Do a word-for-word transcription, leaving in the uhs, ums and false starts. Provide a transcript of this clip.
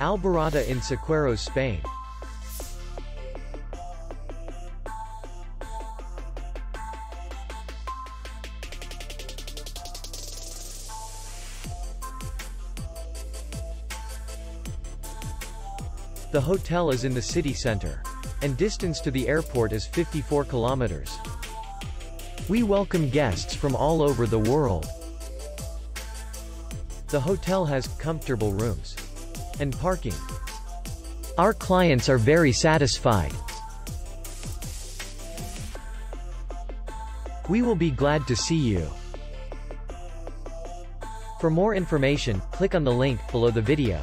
Alborada in Sequeros, Spain. The hotel is in the city center, and distance to the airport is fifty-four kilometers. We welcome guests from all over the world. The hotel has comfortable rooms and parking. Our clients are very satisfied. We will be glad to see you. For more information, click on the link below the video.